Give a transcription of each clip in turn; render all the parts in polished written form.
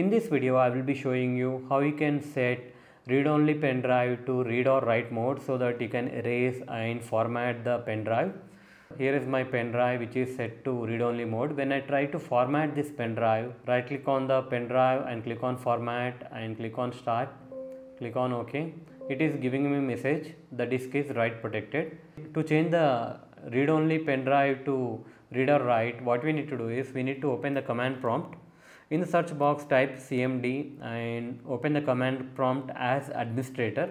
In this video, I will be showing you how you can set read-only pen drive to read or write mode so that you can erase and format the pen drive. Here is my pen drive which is set to read-only mode. When I try to format this pen drive, right click on the pen drive and click on format and click on start, click on OK. It is giving me a message, the disk is write protected. To change the read-only pen drive to read or write, what we need to do is we need to open the command prompt. In the search box type CMD and open the command prompt as administrator.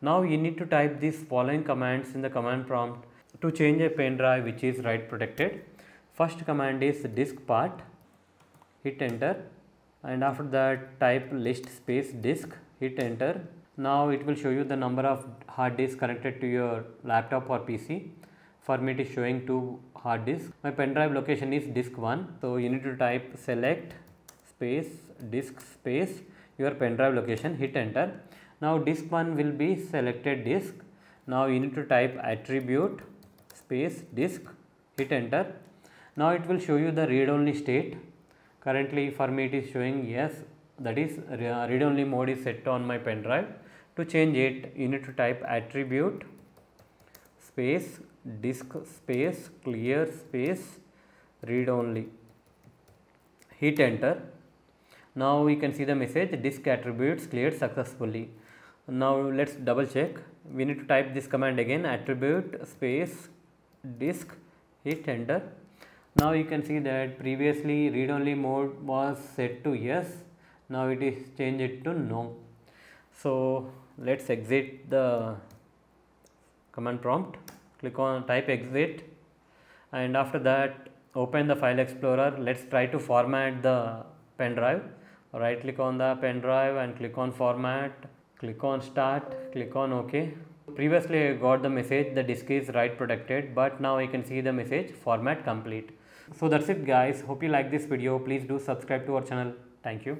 Now you need to type these following commands in the command prompt to change a pen drive which is write protected. First command is diskpart, hit enter, and after that type list space disk, hit enter. Now it will show you the number of hard disks connected to your laptop or PC. For me it is showing 2 hard disks. My pen drive location is disk 1. So you need to type select space disk space your pen drive location, hit enter. Now disk 1 will be selected disk. Now you need to type attribute space disk, hit enter. Now it will show you the read only state. Currently for me it is showing yes, that is read only mode is set on my pen drive. To change it you need to type attribute space disk space clear space read only, hit enter. Now you can see the message disk attributes cleared successfully. Now let's double check. We need to type this command again, attribute space disk, hit enter. Now you can see that previously read only mode was set to yes, now it is changed to no. So let's exit the command prompt. Click on type exit and after that open the file explorer. Let's try to format the pen drive. Right click on the pen drive and click on format, click on start, click on OK. Previously I got the message the disk is write protected, but now I can see the message format complete. So that's it guys. Hope you like this video. Please do subscribe to our channel. Thank you.